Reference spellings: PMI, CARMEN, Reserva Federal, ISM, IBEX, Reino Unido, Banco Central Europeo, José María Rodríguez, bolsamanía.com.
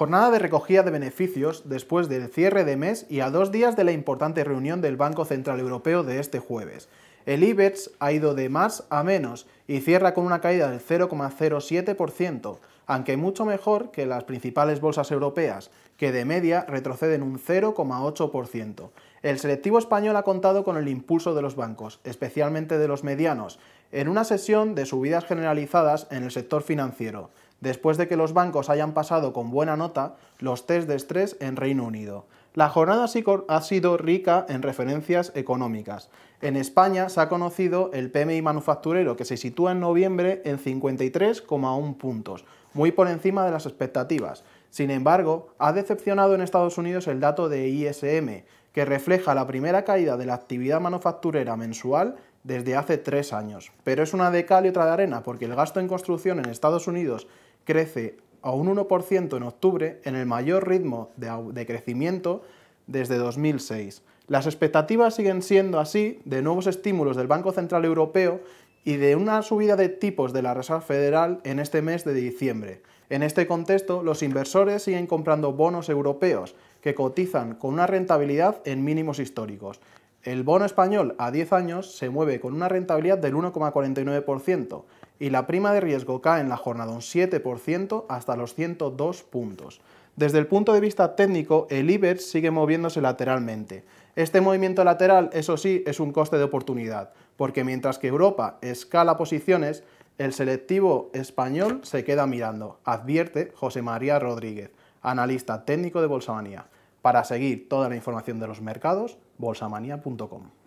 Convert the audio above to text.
Jornada de recogida de beneficios después del cierre de mes y a 2 días de la importante reunión del Banco Central Europeo de este jueves. El IBEX ha ido de más a menos y cierra con una caída del 0,07%, aunque mucho mejor que las principales bolsas europeas, que de media retroceden un 0,8%. El selectivo español ha contado con el impulso de los bancos, especialmente de los medianos, en una sesión de subidas generalizadas en el sector financiero, después de que los bancos hayan pasado con buena nota los test de estrés en Reino Unido. La jornada ha sido rica en referencias económicas. En España se ha conocido el PMI manufacturero, que se sitúa en noviembre en 53,1 puntos, muy por encima de las expectativas. Sin embargo, ha decepcionado en Estados Unidos el dato de ISM, que refleja la primera caída de la actividad manufacturera mensual desde hace 3 años. Pero es una de cal y otra de arena, porque el gasto en construcción en Estados Unidos crece a un 1% en octubre, en el mayor ritmo de crecimiento desde 2006. Las expectativas siguen siendo así de nuevos estímulos del Banco Central Europeo y de una subida de tipos de la Reserva Federal en este mes de diciembre. En este contexto, los inversores siguen comprando bonos europeos, que cotizan con una rentabilidad en mínimos históricos. El bono español a 10 años se mueve con una rentabilidad del 1,49%, y la prima de riesgo cae en la jornada un 7% hasta los 102 puntos. Desde el punto de vista técnico, el IBEX sigue moviéndose lateralmente. Este movimiento lateral, eso sí, es un coste de oportunidad, porque mientras que Europa escala posiciones, el selectivo español se queda mirando, advierte José María Rodríguez, analista técnico de Bolsa Manía. Para seguir toda la información de los mercados, bolsamanía.com.